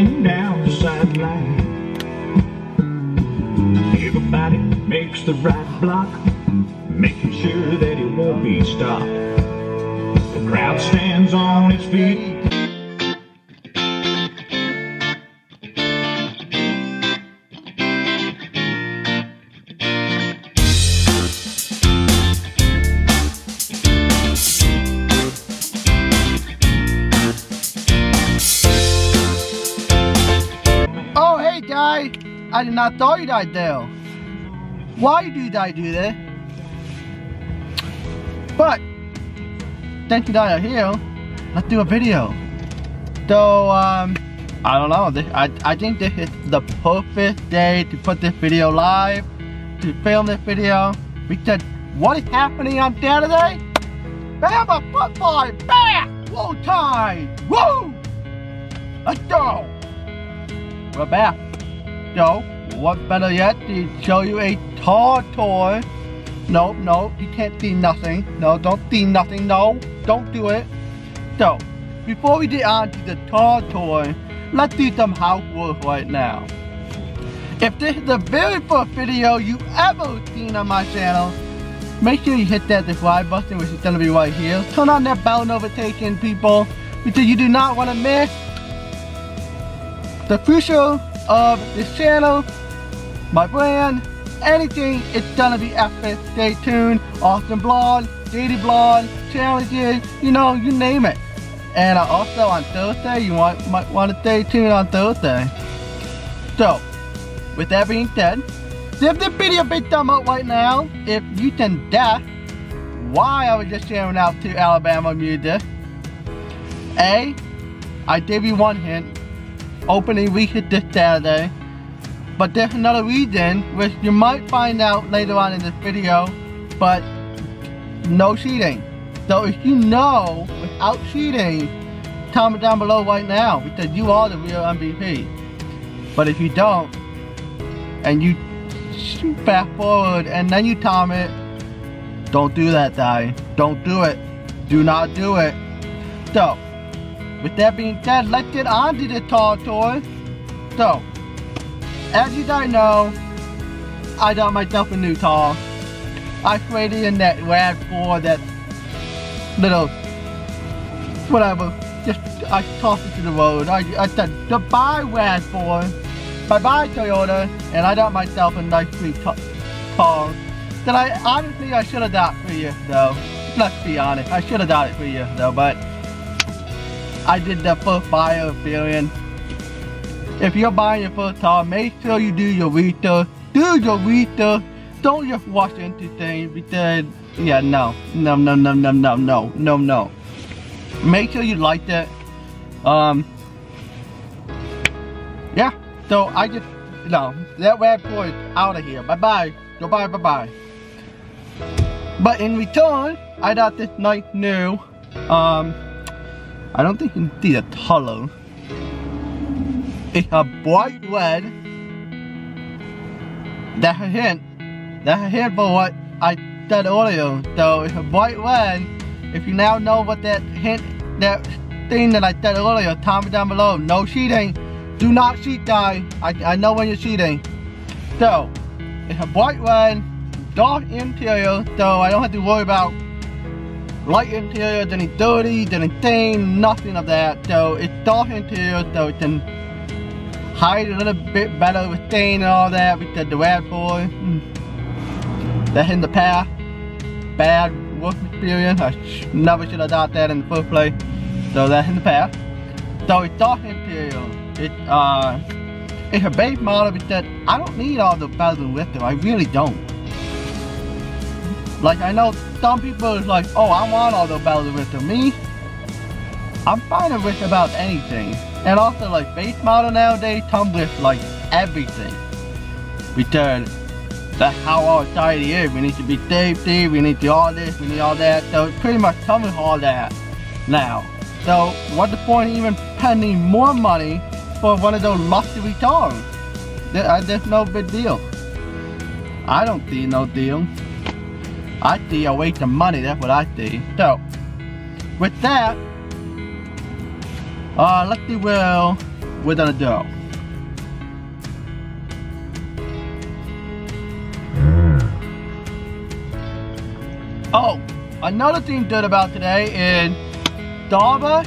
rolling down the sideline. Everybody makes the right block, making sure that it won't be stopped. The crowd stands on its feet. I did not thought you died there. Why did I do that? But thank you that here. Let's do a video. So I don't know. I think this is the perfect day to put this video live, to film this video, because what is happening on Saturday? Bama football back! Roll Tide! Woo! Let's go! We're back. So, what better yet to show you a car tour. Nope, nope, you can't see nothing. No, don't see nothing, no, don't do it. So, before we get on to the car tour, let's do some housework right now. If this is the very first video you've ever seen on my channel, make sure you hit that subscribe button, which is gonna be right here. Turn on that bell notification, people, because you do not wanna miss the future of this channel, my brand, anything. It's gonna be epic. Stay tuned. Austin Blonde, Daily Blonde, challenges, you know, you name it. And also on Thursday, you might want to stay tuned on Thursday. So, with that being said, give this video a big thumb up right now if you can guess why I was just sharing out to Alabama music. A, I gave you one hint. Opening week is this Saturday, but there's another reason which you might find out later on in this video, but no cheating. So if you know without cheating, comment down below right now, because you are the real MVP. But if you don't, and you fast forward and then you comment, don't do that, guy. Don't do it. Do not do it. So, with that being said, let's get on to the car tour. So, as you guys know, I got myself a new car. I traded in that RAV4, that little, whatever, just, I tossed it to the road. I said, goodbye RAV4, bye-bye Toyota, and I got myself a nice sweet car that I honestly, I should have got 3 years ago. Let's be honest, I should have got it 3 years ago, but I did the first buyer experience. If you're buying your first car, make sure you do your research. Do your research. Don't just rush into things because, yeah, no. Make sure you like that. Yeah, so I just, no, that RAV4 is out of here. Bye-bye. Goodbye, bye-bye. But in return, I got this nice new, I don't think you can see the color. It's a bright red. That's a hint. That's a hint for what I said earlier. So it's a bright red. If you now know what that hint, that thing that I said earlier, comment down below. No cheating. Do not cheat, guys. I know when you're cheating. So it's a bright red, dark interior. So I don't have to worry about light interior, then it's dirty, then it's thin, nothing of that. So it's dark interior, so it can hide a little bit better with stain and all that, because the RAV4, that's in the past. Bad work experience, I never should have got that in the first place. So that's in the past. So it's dark interior. It's a base model because I don't need all the bells and whistles, I really don't. Like, I know some people is like, oh, I want all the bells and whistles. Me, I'm fine and rich about anything. And also, like, base model nowadays comes with, like, everything. Because that's how our society is. We need to be safety, we need to all this, we need all that. So it pretty much comes with all that now. So what's the point of even spending more money for one of those luxury cars? There's no big deal. I don't see no deal. I see a waste of money, that's what I see. So, with that, let's see, well, without a doubt. Oh, another thing good about today is Starbucks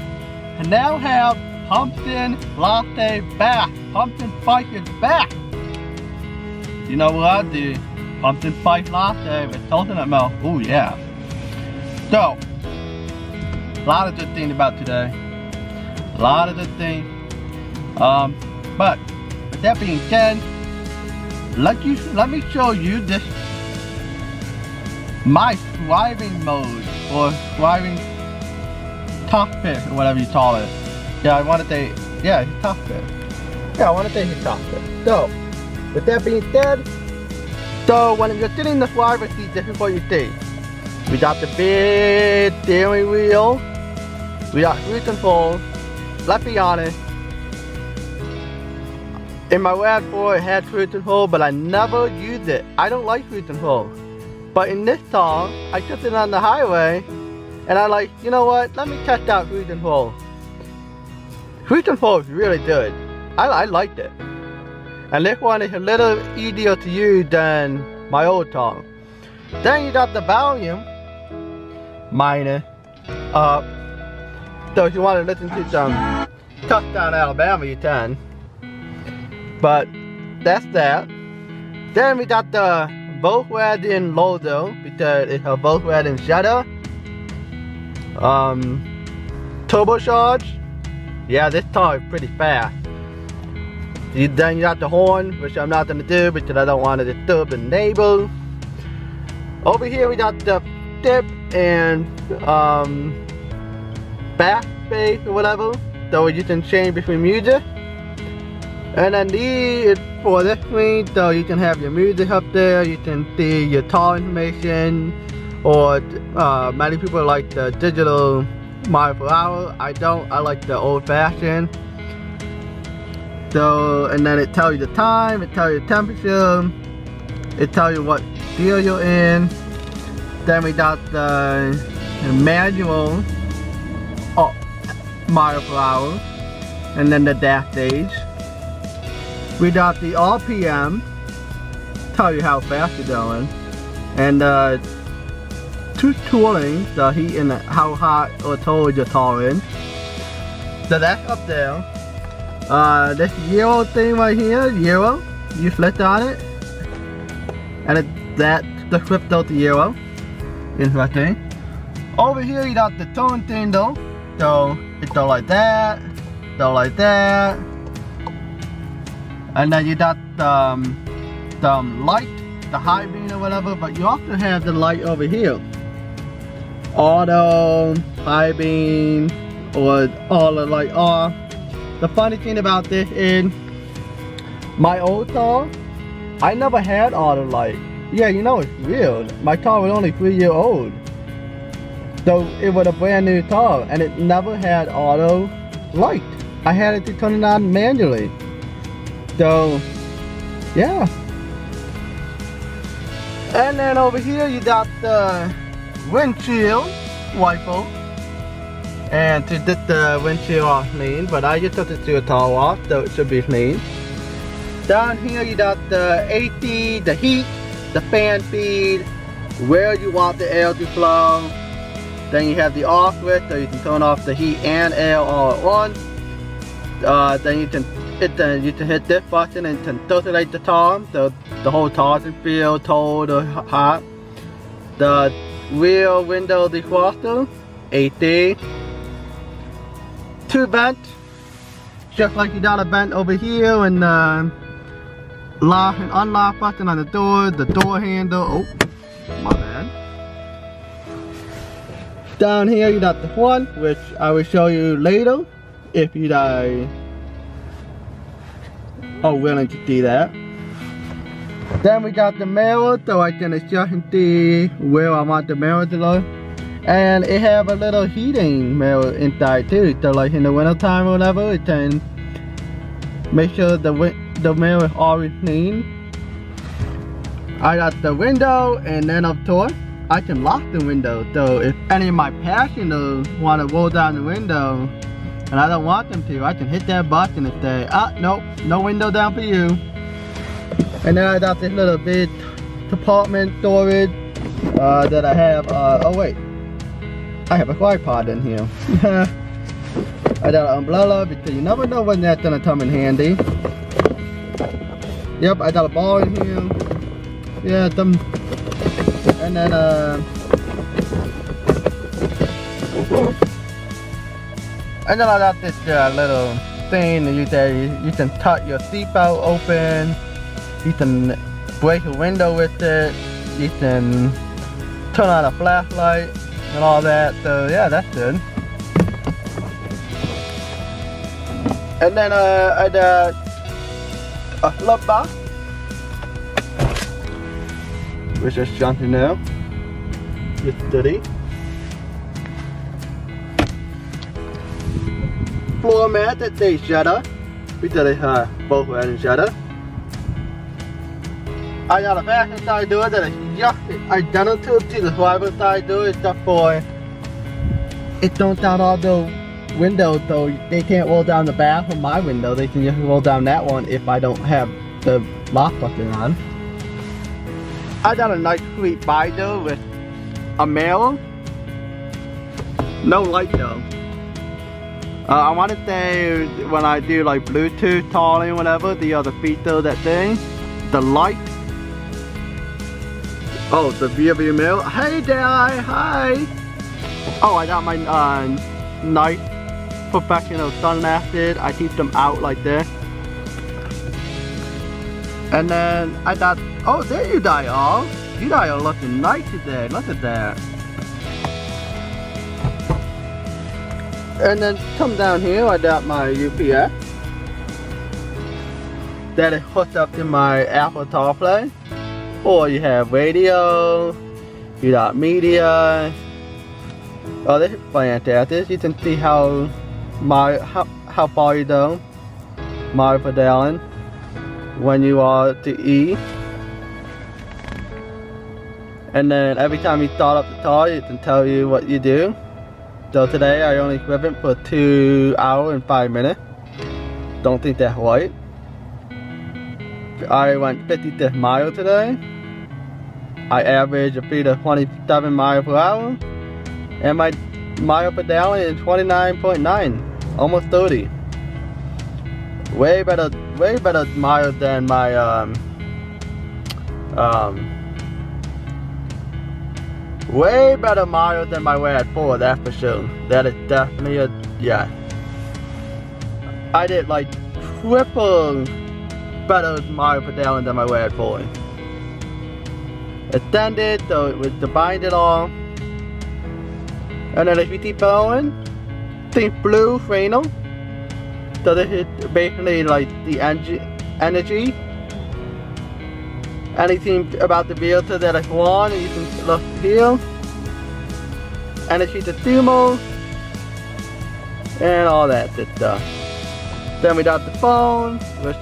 now have Pumpkin Latte back. Pumpkin Spice is back. You know what I do? Pumpkin Spice Latte with coconut milk. Oh yeah. So, a lot of good things about today. A lot of good things. But with that being said, let me show you this my thriving mode or thriving cockpit or whatever you call it. Yeah, I want to say, yeah, his cockpit. Yeah, I want to say his cockpit. So, with that being said, so when you're sitting in the driver's seat, this is what you see. We got the big steering wheel. We got cruise control. Let's be honest. In my RAV4, it had cruise control, but I never used it. I don't like cruise control. But in this song, I took it on the highway, and I like, you know what? Let me test out cruise control. Cruise control is really good. I liked it. And this one is a little easier to use than my old song. Then you got the volume, minor, up. So if you want to listen to some Touchdown Alabama, you can. But that's that. Then we got the Volkswagen logo because it's a Volkswagen Jetta. Turbocharged. Yeah, this car is pretty fast. Then you got the horn, which I'm not gonna do because I don't want to disturb the neighbor. Over here we got the dip and backspace or whatever, so you can change between music. And then these is for this screen, so you can have your music up there, you can see your car information, or many people like the digital mile per hour. I don't, I like the old fashioned. So, and then it tells you the time, it tells you the temperature, it tells you what gear you're in. Then we got the manual mile per hour, and then the dash days. We got the RPM, tell you how fast you're going, and two tooling, the heat and how hot or cold your car is. So that's up there. This Euro thing right here, Euro, you flip on it, and that's the crypto to Euro. Interesting. Over here you got the tone thing though, so it's all like that, go like that. And then you got the light, the high beam or whatever, but you also have the light over here. Auto, high beam, or all the light off. The funny thing about this is, my old car, I never had auto light. Yeah, you know, it's weird. My car was only 3 years old. So it was a brand new car, and it never had auto light. I had it to turn it on manually. So, yeah. And then over here you got the windshield wiper. And to get the windshield off clean, but I just took the seal towel off, so it should be clean. Down here you got the AC, the heat, the fan speed, where you want the air to flow. Then you have the off switch, so you can turn off the heat and air all at once. Then you can hit this button and can circulate the car, so the whole car can feel cold or hot. The rear window defroster, AC. Two vents, just like you got a vent over here, and lock and unlock button on the door handle. Oh, my bad. Down here you got the front, which I will show you later if you die. Oh, willing to see that. Then we got the mirror, so I can adjust and see where I want the mirror to look. And it have a little heating mirror inside too, so like in the winter time or whatever, it can make sure the mirror is always clean. I got the window, and then of course, I can lock the window. So if any of my passengers want to roll down the window, and I don't want them to. I can hit that button if they, nope, no window down for you. And then I got this little big compartment storage that I have, oh wait, I have a tripod in here. I got an umbrella because you never know when that's gonna come in handy. Yep, I got a ball in here. Yeah, some, and then I got this little thing that you can tuck your seatbelt open. You can break a window with it. You can turn on a flashlight and all that. So yeah, that's good. And then I got a glove box, which is junky now. It's dirty. Floor mat that they Jetta, because they have Volkswagen Jetta. I got a back side door that is just identical to the driver's side door, except for it don't have all the windows, so they can't roll down the bath from my window. They can just roll down that one if I don't have the lock button on. I got a nice sweet side door with a mirror, no light though. I want to say when I do like Bluetooth calling, whatever, the other feature that thing, the light. Oh, the rear view mirror. Hey there, hi. Oh, I got my nice professional sunglasses. I keep them out like this. And then I thought, oh, there you die all. You die all looking nice today. Look at that. And then come down here. I got my UPS that is hooked up to my Apple CarPlay. Or you have radio, you got media. Oh, this is fantastic. You can see how far you go, mile per gallon, when you are to E. And then every time you start up the car, it can tell you what you do. So today I only driven for 2 hours and 5 minutes. Don't think that's right. I went 56 miles today. I averaged a speed of 27 miles per hour, and my mile per gallon is 29.9, almost 30. Way better miles than my way better miles than my RAV4. That's for sure. That is definitely a yeah. I did like triple better mile per gallon than my RAV4. Extended, so it was defined it all. And then if you keep going, think blue final. So this is basically like the energy. Anything about the vehicle that is wrong, you can look here. Energy to thermal. And all that good stuff. Then we got the phone, which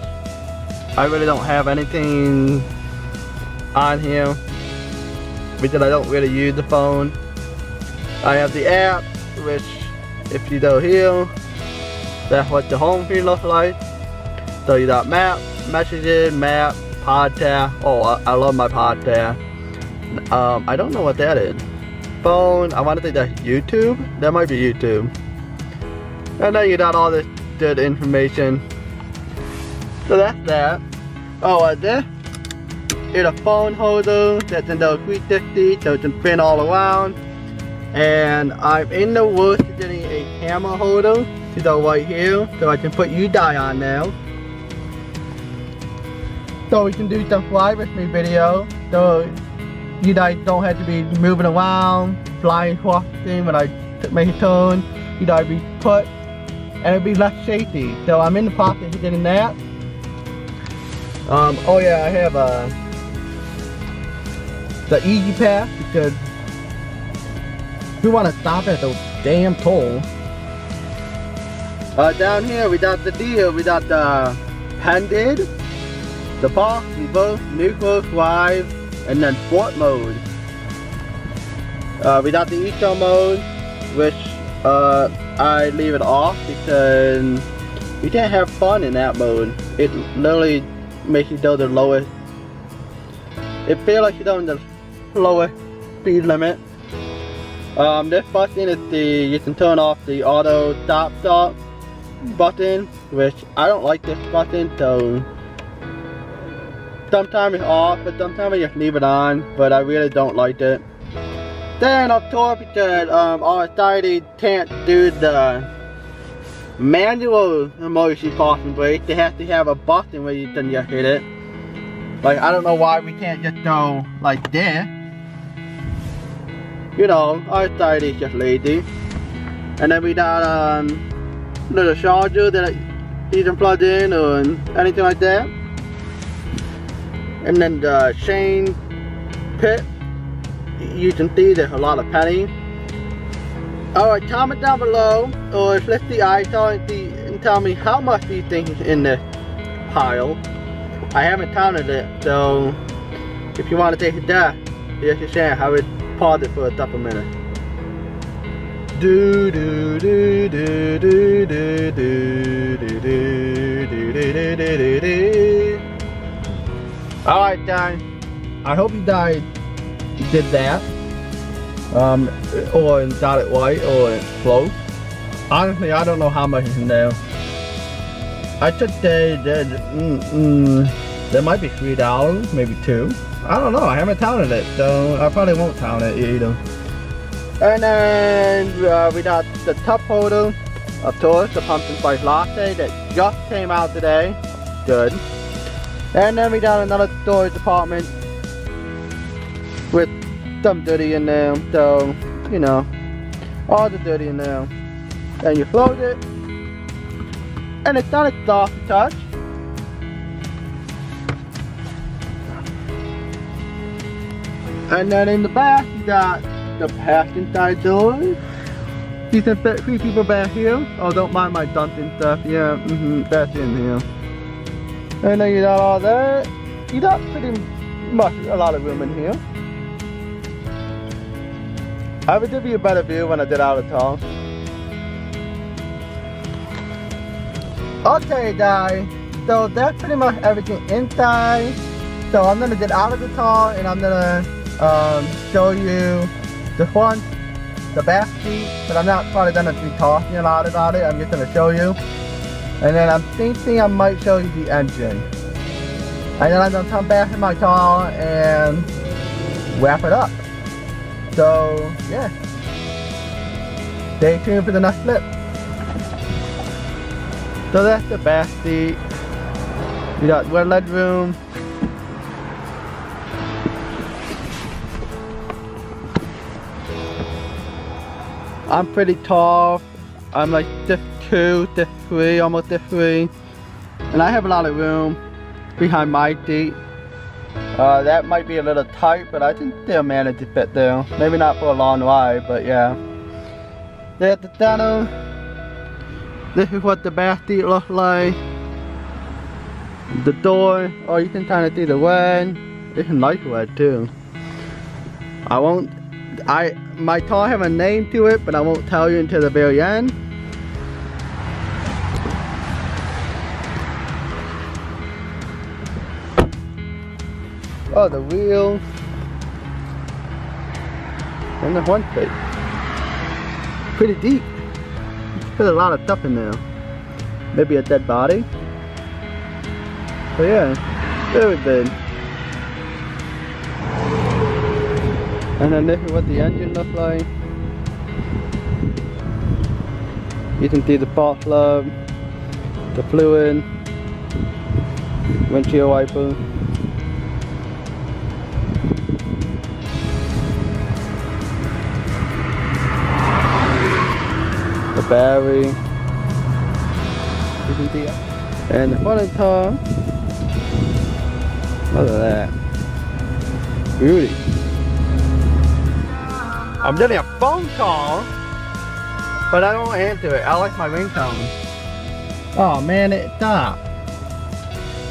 I really don't have anything on here because I don't really use the phone. I have the app, which if you go here, that's what the home screen looks like. So you got map, messages, map, podcast. Oh, I love my podcast. I don't know what that is. Phone, I want to think that's YouTube. That might be YouTube. And then you got all this good information. So that's that. Oh, this is a phone holder that's in the 360, so it can spin all around. And I'm in the works of getting a camera holder to go right here, so I can put U-Dye on now. So we can do some fly with me video, so U-Dye don't have to be moving around, flying across the thing when I make a turn. U-Dye be put, and it'll be less shaky. So I'm in the process of getting that. Oh yeah, I have the easy pass because we want to stop at the damn toll. Down here we got the deal, we got the handed, the park, reverse, neutral, drive, and then sport mode. We got the eco mode, which I leave it off because you can't have fun in that mode. It literally makes you go the lowest. It feels like you're going the lowest speed limit. This button is you can turn off the auto stop button, which I don't like this button, so sometimes it's off, but sometimes I just leave it on, but I really don't like it. Then of course, because our society can't do the manual emergency parking brake, they have to have a button where you can just hit it. Like, I don't know why we can't just go like this. You know, our society is just lazy. And then we got little charger that you can plug in or anything like that. And then the chain pit. You can see there's a lot of padding. Alright, comment down below or flip the icon and tell me how much do you think is in this pile. I haven't counted it, so if you want to take a dive, yes you can. I would pause it for a couple minutes. Do do do do do do do do do do do. Alright guys, I hope you died. Did that, or got it right, or close. Honestly, I don't know how much is in there. I should say that there might be $3, maybe $2. I don't know. I haven't counted it, so I probably won't count it either. And then we got the cup holder, of course, the Pumpkin Spice Latte that just came out today. Good. And then we got another storage department with some dirty in there, so you know, all the dirty in there. And you close it, and it's not a soft touch. And then in the back, you got the passenger side door. You can fit 3 people back here. Oh, don't mind my dumping stuff. Yeah, that's in here. And then you got all that. You got pretty much a lot of room in here. I would give you a better view when I did out of town. Okay guys, so that's pretty much everything inside. So I'm gonna get out of the car and I'm gonna show you the front, the back seat, but I'm not probably gonna be talking a lot about it. I'm just gonna show you. And then I'm thinking I might show you the engine. And then I'm gonna come back in my car and wrap it up. So, yeah, stay tuned for the next flip. So that's the back seat. You got red light room. I'm pretty tall. I'm like 6'2", 6'3", almost 6'3". And I have a lot of room behind my seat. That might be a little tight, but I can still manage to fit there. Maybe not for a long ride, but yeah. There's the tunnel. This is what the back seat looks like. The door. Oh, you can kind of see the red. It's a nice red too. I won't. My car have a name to it, but I won't tell you until the very end. Oh, the wheels and the one plate. Pretty deep. Put a lot of stuff in there. Maybe a dead body. So yeah, very big. And then this is what the engine looks like. You can see the spark plug, the fluid, windshield wiper. Battery, you can see it. And the front of the car. Look at that beauty. I'm getting a phone call, but I don't answer it. I like my ringtone. Oh man, it stopped.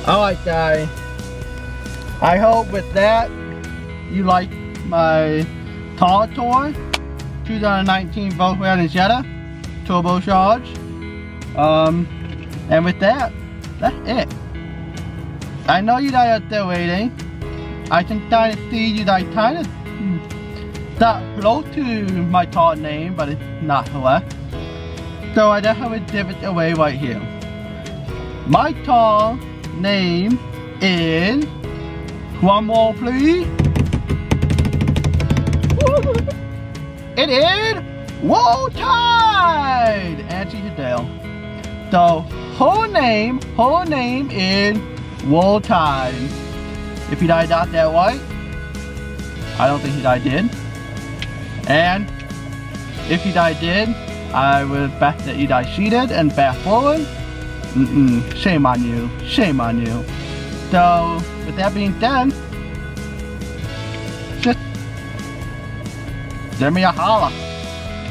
Alright guys, I hope with that you like my car tour, 2019 Volkswagen Jetta. turbocharged. And with that, that's it. I know you guys are still waiting. I can kind of see you guys kind of that close to my card name, but it's not correct. So I definitely give it away right here. My car name is, one more please. It is Roll Tide, Angie Cadell. So her name is Roll Tide. If you guys got that right, I don't think you guys did. And if you guys did, I would bet that you guys cheated and back forward. Shame on you. Shame on you. So with that being done, just give me a holla.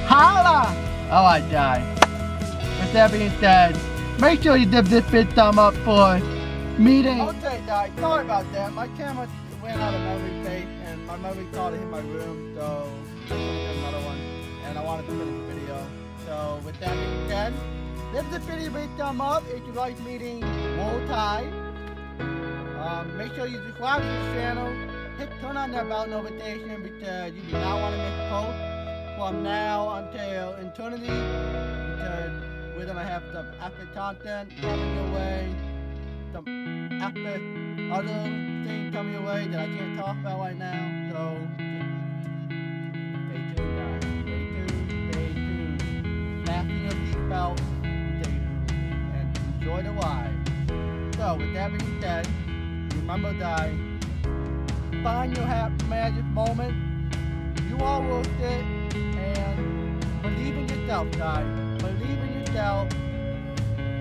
Holla! Oh, I died. With that being said, make sure you give this big thumb up for meeting. Okay, guys, sorry about that. My camera went out of memory tape, and my memory card hit my room, so I took another one, and I wanted to finish the video. So with that being said, give this video a big thumb up if you like meeting Roll Tide. Make sure you subscribe to this channel. Turn on that bell notification because you do not want to miss a post from now until eternity. Because we're gonna have some after content coming your way, some after other things coming your way that I can't talk about right now. So stay tuned, guys. Stay tuned. Fasten your seatbelt, and enjoy the ride. So with that being said, remember, guys, find your happy magic moment. You are worth it, and believe in yourself, guys. Believe in yourself,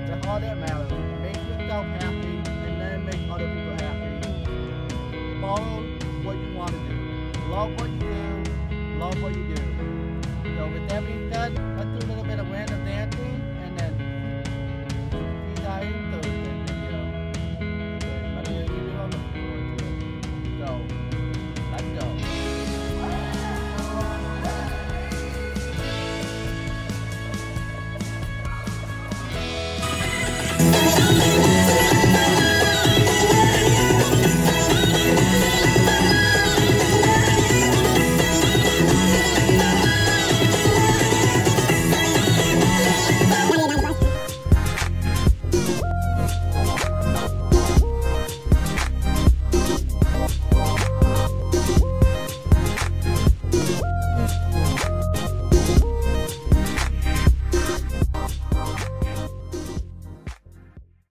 that's all that matters. Make yourself happy and then make other people happy. Follow what you want to do. Love what you do. Love what you do. So with that being said,